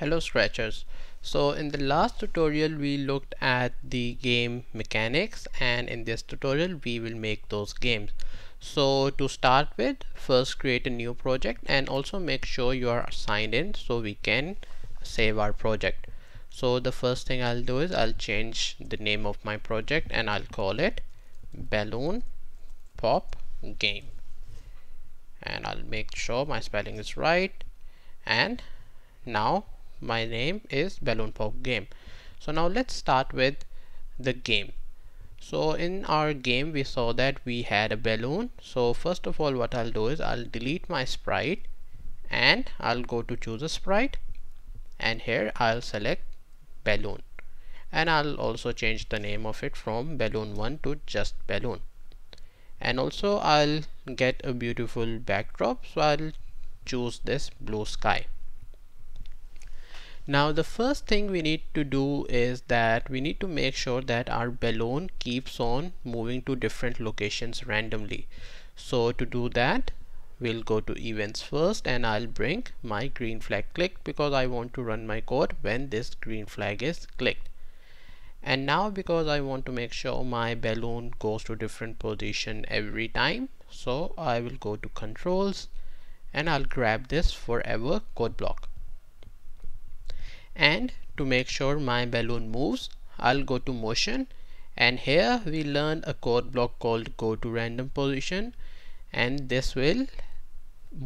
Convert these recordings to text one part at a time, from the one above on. Hello Scratchers. So in the last tutorial we looked at the game mechanics, and in this tutorial we will make those games. So to start with, first create a new project and also make sure you are signed in so we can save our project. So the first thing I'll do is I'll change the name of my project and I'll call it Balloon Pop Game, and I'll make sure my spelling is right. And now my name is Balloon Pop Game. So now let's start with the game. So in our game we saw that we had a balloon. So first of all what I'll do is I'll delete my sprite and I'll go to choose a sprite, and here I'll select balloon, and I'll also change the name of it from balloon 1 to just balloon. And also I'll get a beautiful backdrop, so I'll choose this blue sky. Now the first thing we need to do is that we need to make sure that our balloon keeps on moving to different locations randomly. So to do that, we'll go to events first, and I'll bring my green flag clicked because I want to run my code when this green flag is clicked. And now because I want to make sure my balloon goes to different position every time, so I will go to controls and I'll grab this forever code block. And to make sure my balloon moves, I'll go to motion, and here we learn a code block called go to random position, and this will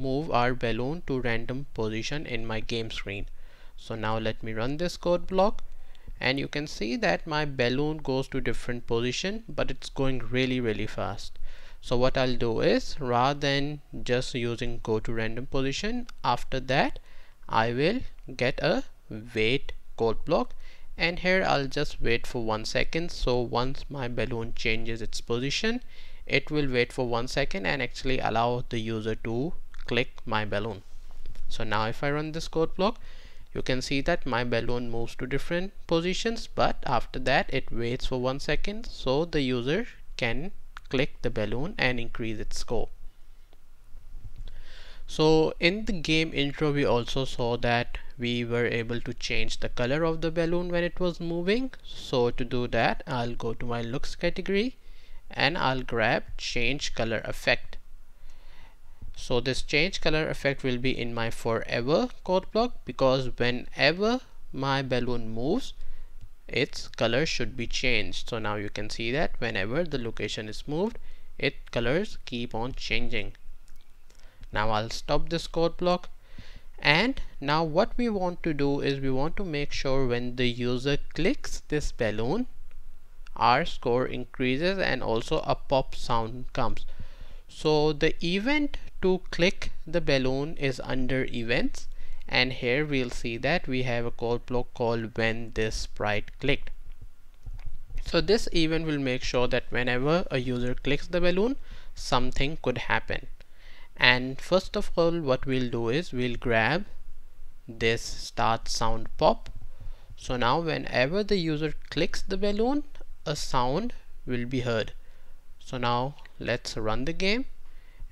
move our balloon to random position in my game screen. So now let me run this code block, and you can see that my balloon goes to different position, but it's going really fast. So what I'll do is, rather than just using go to random position, after that I will get a wait code block, and here I'll just wait for 1 second. So once my balloon changes its position, it will wait for 1 second and actually allow the user to click my balloon. So now if I run this code block, you can see that my balloon moves to different positions, but after that it waits for 1 second so the user can click the balloon and increase its scope. So in the game intro we also saw that we were able to change the color of the balloon when it was moving. So to do that, I'll go to my looks category and I'll grab change color effect. So this change color effect will be in my forever code block, because whenever my balloon moves, its color should be changed. So now you can see that whenever the location is moved, its colors keep on changing. Now I'll stop this code block. And now what we want to do is we want to make sure when the user clicks this balloon, our score increases and also a pop sound comes. So the event to click the balloon is under events, and here we'll see that we have a code block called when this sprite clicked. So this event will make sure that whenever a user clicks the balloon, something could happen. And first of all what we'll do is we'll grab this start sound pop. So now whenever the user clicks the balloon, a sound will be heard. So now let's run the game,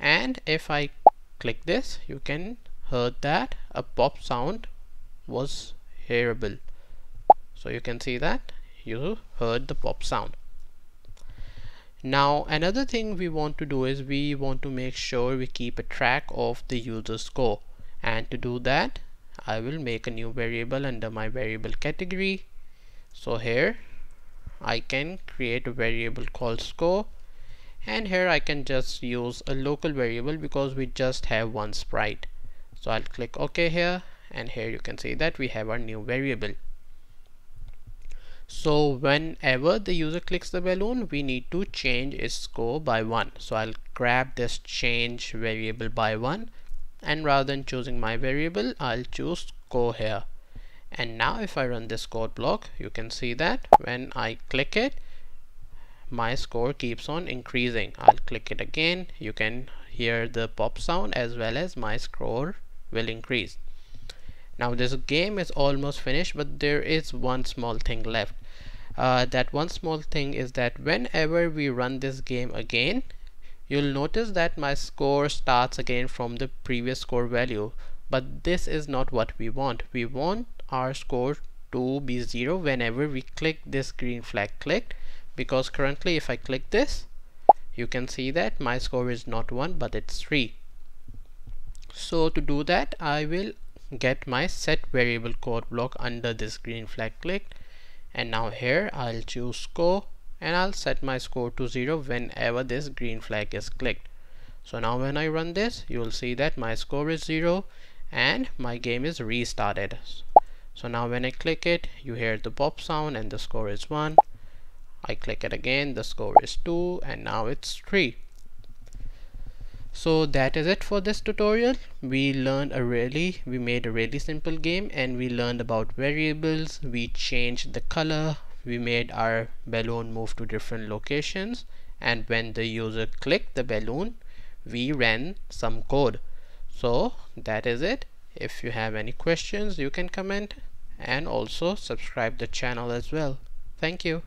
and if I click this, you can hear that a pop sound was hearable. So you can see that you heard the pop sound. Now another thing we want to do is we want to make sure we keep a track of the user's score, and to do that I will make a new variable under my variable category. So here I can create a variable called score, and here I can just use a local variable because we just have one sprite. So I'll click OK here, and here you can see that we have our new variable. So whenever the user clicks the balloon, we need to change its score by 1. So I'll grab this change variable by 1, and rather than choosing my variable, I'll choose score here. And now if I run this code block, you can see that when I click it, my score keeps on increasing. I'll click it again. You can hear the pop sound as well as my score will increase. Now this game is almost finished, but there is one small thing left. That one small thing is that whenever we run this game again, you'll notice that my score starts again from the previous score value, but this is not what we want. We want our score to be 0 whenever we click this green flag clicked, because currently if I click this, you can see that my score is not 1 but it's 3. So to do that, I will get my set variable code block under this green flag clicked, and now here I'll choose score and I'll set my score to 0 whenever this green flag is clicked. So now when I run this, you will see that my score is 0 and my game is restarted. So now when I click it, you hear the pop sound and the score is 1. I click it again, the score is 2 and now it's 3. So that is it for this tutorial. We made a really simple game, and we learned about variables, we changed the color, we made our balloon move to different locations, and when the user clicked the balloon, we ran some code. So that is it. If you have any questions, you can comment, and also subscribe the channel as well. Thank you.